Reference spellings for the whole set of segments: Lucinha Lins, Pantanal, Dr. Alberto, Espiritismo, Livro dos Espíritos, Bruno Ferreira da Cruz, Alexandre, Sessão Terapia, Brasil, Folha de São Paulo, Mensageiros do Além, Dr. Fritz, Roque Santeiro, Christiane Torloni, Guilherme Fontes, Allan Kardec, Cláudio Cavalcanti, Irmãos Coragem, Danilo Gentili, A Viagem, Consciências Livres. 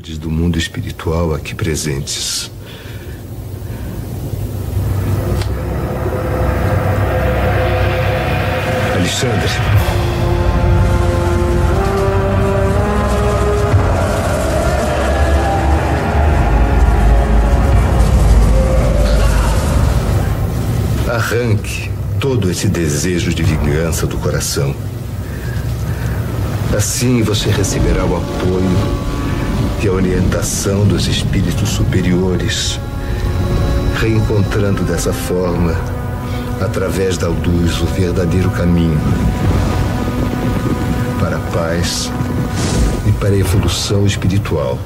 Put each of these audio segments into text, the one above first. do mundo espiritual aqui presentes. Alexandre. Arranque todo esse desejo de vingança do coração. Assim você receberá o apoio e a orientação dos espíritos superiores, reencontrando dessa forma, através da luz, o verdadeiro caminho para a paz e para a evolução espiritual.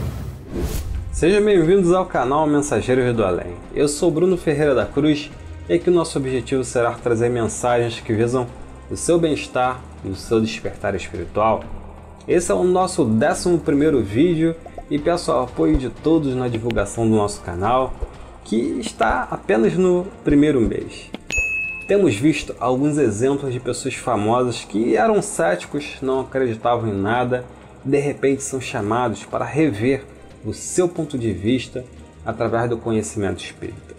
Sejam bem-vindos ao canal Mensageiros do Além. Eu sou Bruno Ferreira da Cruz e aqui o nosso objetivo será trazer mensagens que visam o seu bem-estar e o seu despertar espiritual. Esse é o nosso 11º vídeo e peço o apoio de todos na divulgação do nosso canal, que está apenas no primeiro mês. Temos visto alguns exemplos de pessoas famosas que eram céticos, não acreditavam em nada, e de repente são chamados para rever o seu ponto de vista através do conhecimento espírita.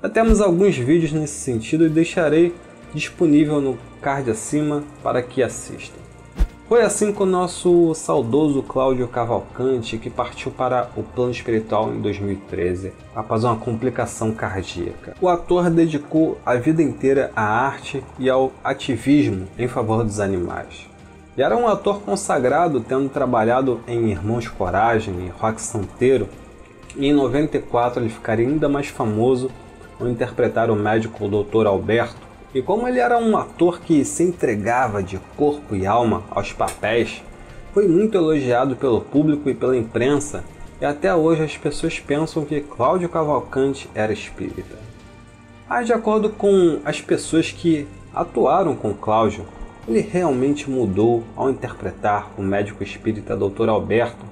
Já temos alguns vídeos nesse sentido e deixarei disponível no card acima para que assistam. Foi assim com o nosso saudoso Cláudio Cavalcanti, que partiu para o plano espiritual em 2013, após uma complicação cardíaca. O ator dedicou a vida inteira à arte e ao ativismo em favor dos animais. E era um ator consagrado, tendo trabalhado em Irmãos Coragem e Roque Santeiro, e em 94 ele ficaria ainda mais famoso ao interpretar o médico Dr. Alberto. E como ele era um ator que se entregava de corpo e alma aos papéis, foi muito elogiado pelo público e pela imprensa, e até hoje as pessoas pensam que Cláudio Cavalcanti era espírita. Mas de acordo com as pessoas que atuaram com Cláudio, ele realmente mudou ao interpretar o médico espírita Dr. Alberto,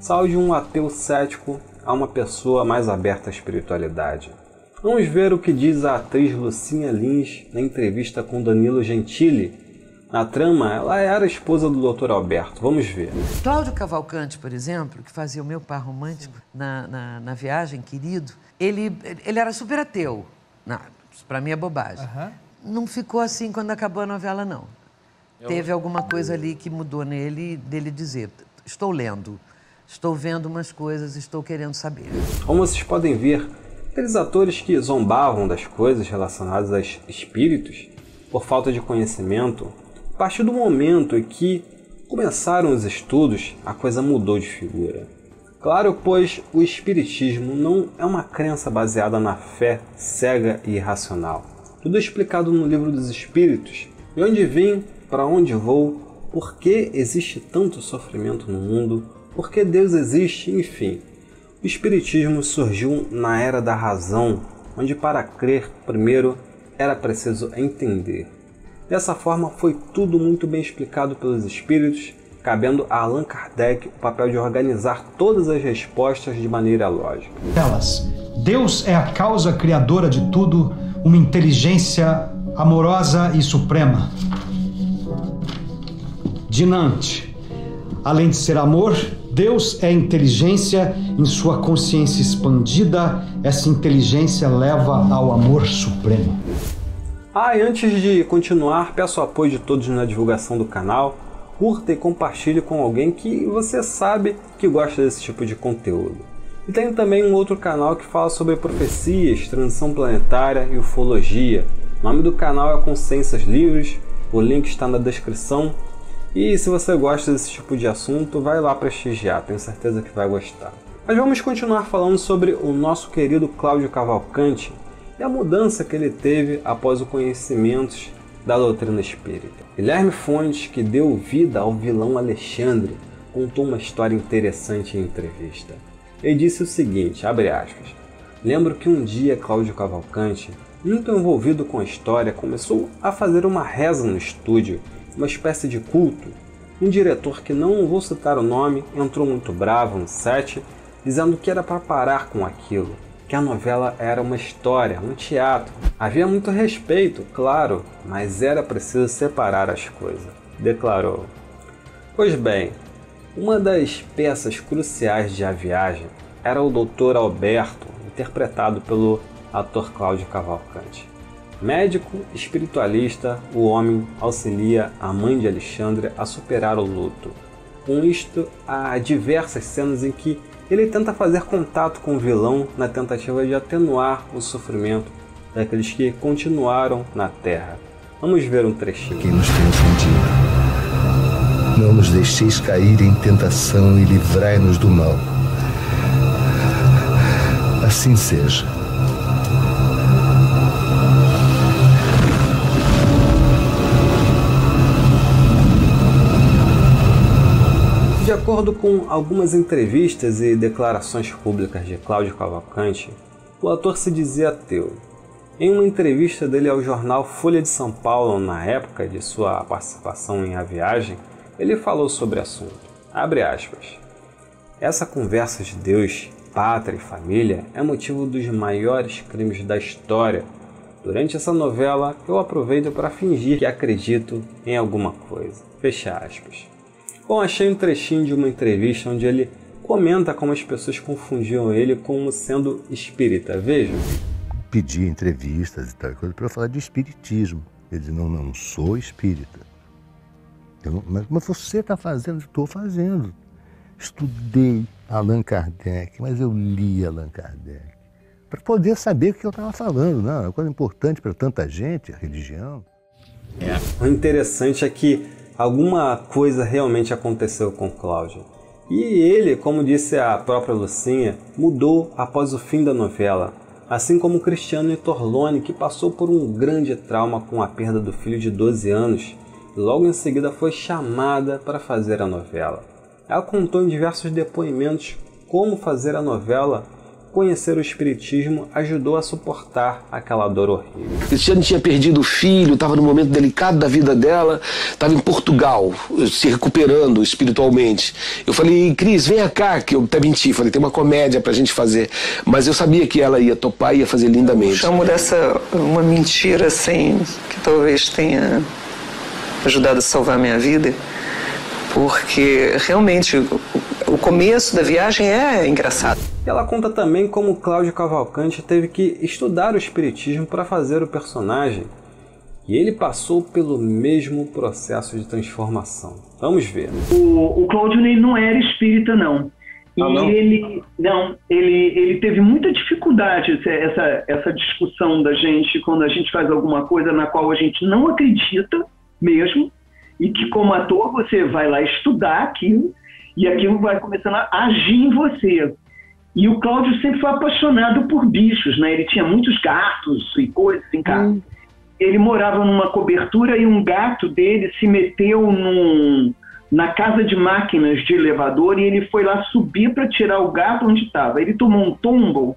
saiu de um ateu cético a uma pessoa mais aberta à espiritualidade. Vamos ver o que diz a atriz Lucinha Lins na entrevista com Danilo Gentili. Na trama, ela era a esposa do Dr. Alberto. Vamos ver. Cláudio Cavalcanti, por exemplo, que fazia o meu par romântico na viagem, querido, ele era super ateu. Para mim é bobagem. Não ficou assim quando acabou a novela, não. Teve alguma coisa ali que mudou nele, dele dizer, estou lendo, estou vendo umas coisas, estou querendo saber. Como vocês podem ver, aqueles atores que zombavam das coisas relacionadas a espíritos, por falta de conhecimento, a partir do momento em que começaram os estudos, a coisa mudou de figura. Claro, pois o espiritismo não é uma crença baseada na fé cega e irracional. Tudo é explicado no Livro dos Espíritos. De onde vim, para onde vou, por que existe tanto sofrimento no mundo, por que Deus existe, enfim. O espiritismo surgiu na era da razão, onde para crer, primeiro, era preciso entender. Dessa forma, foi tudo muito bem explicado pelos espíritos, cabendo a Allan Kardec o papel de organizar todas as respostas de maneira lógica. Elas, Deus é a causa criadora de tudo, uma inteligência amorosa e suprema. Dinante, além de ser amor, Deus é inteligência, em sua consciência expandida, essa inteligência leva ao amor supremo. E antes de continuar, peço o apoio de todos na divulgação do canal. Curta e compartilhe com alguém que você sabe que gosta desse tipo de conteúdo. E tem também um outro canal que fala sobre profecias, transição planetária e ufologia. O nome do canal é Consciências Livres, o link está na descrição. E se você gosta desse tipo de assunto, vai lá prestigiar, tenho certeza que vai gostar. Mas vamos continuar falando sobre o nosso querido Cláudio Cavalcanti e a mudança que ele teve após os conhecimentos da doutrina espírita. Guilherme Fontes, que deu vida ao vilão Alexandre, contou uma história interessante em entrevista. Ele disse o seguinte, abre aspas, lembro que um dia Cláudio Cavalcanti, muito envolvido com a história, começou a fazer uma reza no estúdio, uma espécie de culto. Um diretor, que não vou citar o nome, entrou muito bravo no set, dizendo que era para parar com aquilo, que a novela era uma história, um teatro. Havia muito respeito, claro, mas era preciso separar as coisas, declarou. Pois bem, Uma das peças cruciais de A Viagem era o Dr. Alberto, interpretado pelo ator Cláudio Cavalcanti. Médico espiritualista, o homem auxilia a mãe de Alexandre a superar o luto. Com isto, há diversas cenas em que ele tenta fazer contato com o vilão na tentativa de atenuar o sofrimento daqueles que continuaram na Terra. Vamos ver um trechinho. Quem nos tem ofendido, não nos deixeis cair em tentação e livrai-nos do mal. Assim seja. De acordo com algumas entrevistas e declarações públicas de Cláudio Cavalcanti, o ator se dizia ateu. Em uma entrevista dele ao jornal Folha de São Paulo, na época de sua participação em A Viagem, ele falou sobre o assunto. Abre aspas. Essa conversa de Deus, pátria e família é motivo dos maiores crimes da história. Durante essa novela, eu aproveito para fingir que acredito em alguma coisa. Fecha aspas. Bom, achei um trechinho de uma entrevista onde ele comenta como as pessoas confundiam ele como sendo espírita. Vejam. Pedi entrevistas e tal coisa para falar de espiritismo. Ele disse, não sou espírita. Eu, mas você está fazendo? Estou fazendo. Estudei Allan Kardec, mas eu li Allan Kardec. Para poder saber o que eu estava falando. Não, é uma coisa importante para tanta gente, a religião. O interessante é que alguma coisa realmente aconteceu com Cláudio. E ele, como disse a própria Lucinha, mudou após o fim da novela, assim como Christiane Torloni, que passou por um grande trauma com a perda do filho de 12 anos e logo em seguida foi chamada para fazer a novela. Ela contou em diversos depoimentos como fazer a novela, conhecer o espiritismo ajudou a suportar aquela dor horrível. Christiane tinha perdido o filho, estava num momento delicado da vida dela, estava em Portugal, se recuperando espiritualmente. Eu falei, Cris, vem cá, que eu até menti, falei, tem uma comédia pra gente fazer. Mas eu sabia que ela ia topar e ia fazer lindamente. Eu chamo dessa uma mentira, assim, que talvez tenha ajudado a salvar a minha vida, porque realmente o começo da viagem é engraçado. Ela conta também como Cláudio Cavalcanti teve que estudar o espiritismo para fazer o personagem. E ele passou pelo mesmo processo de transformação. Vamos ver. O Cláudio não era espírita, não. Ele teve muita dificuldade, essa discussão da gente, quando a gente faz alguma coisa na qual a gente não acredita mesmo, e que como ator você vai lá estudar aquilo, e aquilo vai começando a agir em você. E o Cláudio sempre foi apaixonado por bichos, né? Ele tinha muitos gatos e coisas em casa. Ele morava numa cobertura e um gato dele se meteu na casa de máquinas de elevador e ele foi lá subir para tirar o gato onde estava. Ele tomou um tombo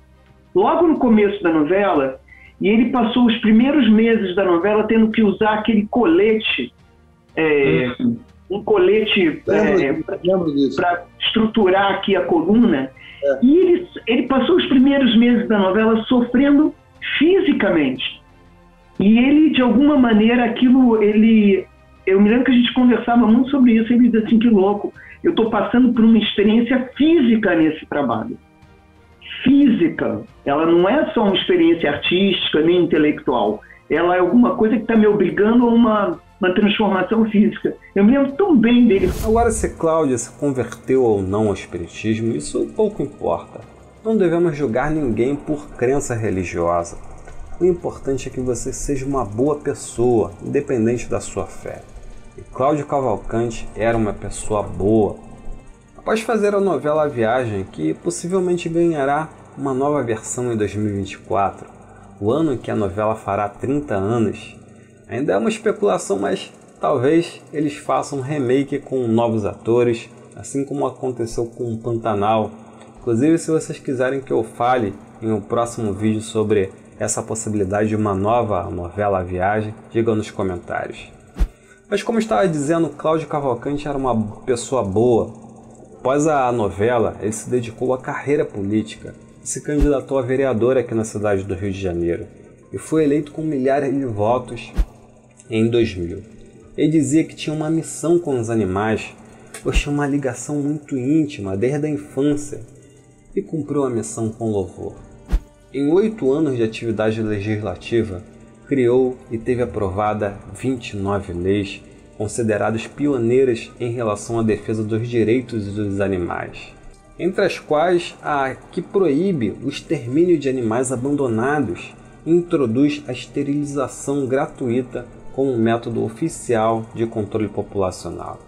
logo no começo da novela e ele passou os primeiros meses da novela tendo que usar aquele colete, um colete para estruturar aqui a coluna. E ele passou os primeiros meses da novela sofrendo fisicamente. E ele, de alguma maneira, eu me lembro que a gente conversava muito sobre isso, ele dizia assim, que louco, eu estou passando por uma experiência física nesse trabalho. Física. Ela não é só uma experiência artística, nem intelectual. Ela é alguma coisa que está me obrigando a uma transformação física. Eu me lembro tão bem dele. Agora, se Cláudio se converteu ou não ao espiritismo, isso pouco importa. Não devemos julgar ninguém por crença religiosa. O importante é que você seja uma boa pessoa, independente da sua fé. E Cláudio Cavalcanti era uma pessoa boa. Após fazer a novela A Viagem, que possivelmente ganhará uma nova versão em 2024, o ano em que a novela fará 30 anos, ainda é uma especulação, mas talvez eles façam um remake com novos atores, assim como aconteceu com o Pantanal. Inclusive, se vocês quiserem que eu fale em um próximo vídeo sobre essa possibilidade de uma nova novela A Viagem, digam nos comentários. Mas como eu estava dizendo, Cláudio Cavalcanti era uma pessoa boa. Após a novela, ele se dedicou à carreira política e se candidatou a vereador aqui na cidade do Rio de Janeiro. E foi eleito com milhares de votos em 2000. Ele dizia que tinha uma missão com os animais eu achei uma ligação muito íntima desde a infância e cumpriu a missão com louvor. Em 8 anos de atividade legislativa, criou e teve aprovada 29 leis consideradas pioneiras em relação à defesa dos direitos dos animais, entre as quais a que proíbe o extermínio de animais abandonados e introduz a esterilização gratuita como um método oficial de controle populacional.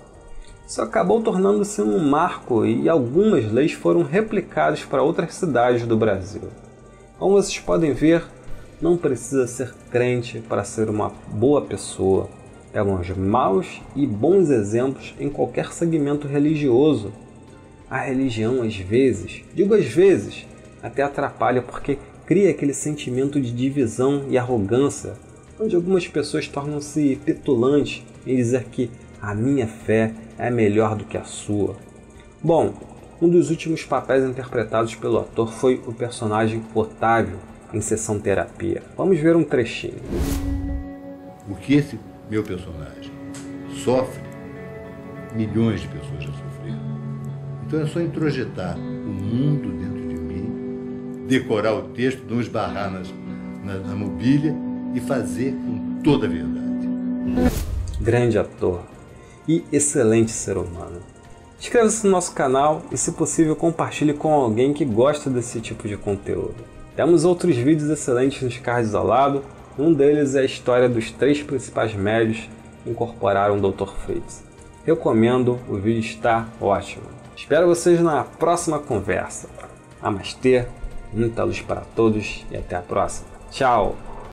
Isso acabou tornando-se um marco e algumas leis foram replicadas para outras cidades do Brasil. Como vocês podem ver, não precisa ser crente para ser uma boa pessoa. Pegam os maus e bons exemplos em qualquer segmento religioso. A religião, às vezes, até atrapalha porque cria aquele sentimento de divisão e arrogância, onde algumas pessoas tornam-se petulantes em dizer que a minha fé é melhor do que a sua. Bom, um dos últimos papéis interpretados pelo ator foi o personagem Otávio, em Sessão Terapia. Vamos ver um trechinho. O que esse meu personagem sofre, milhões de pessoas já sofreram. Então é só introjetar o mundo dentro de mim, decorar o texto, não esbarrar na mobília e fazer com toda a verdade. Grande ator e excelente ser humano. Inscreva-se no nosso canal e, se possível, compartilhe com alguém que gosta desse tipo de conteúdo. Temos outros vídeos excelentes nos cards ao lado, um deles é a história dos 3 principais médios que incorporaram o Dr. Fritz. Recomendo, o vídeo está ótimo. Espero vocês na próxima conversa. Namastê, muita luz para todos e até a próxima. Tchau!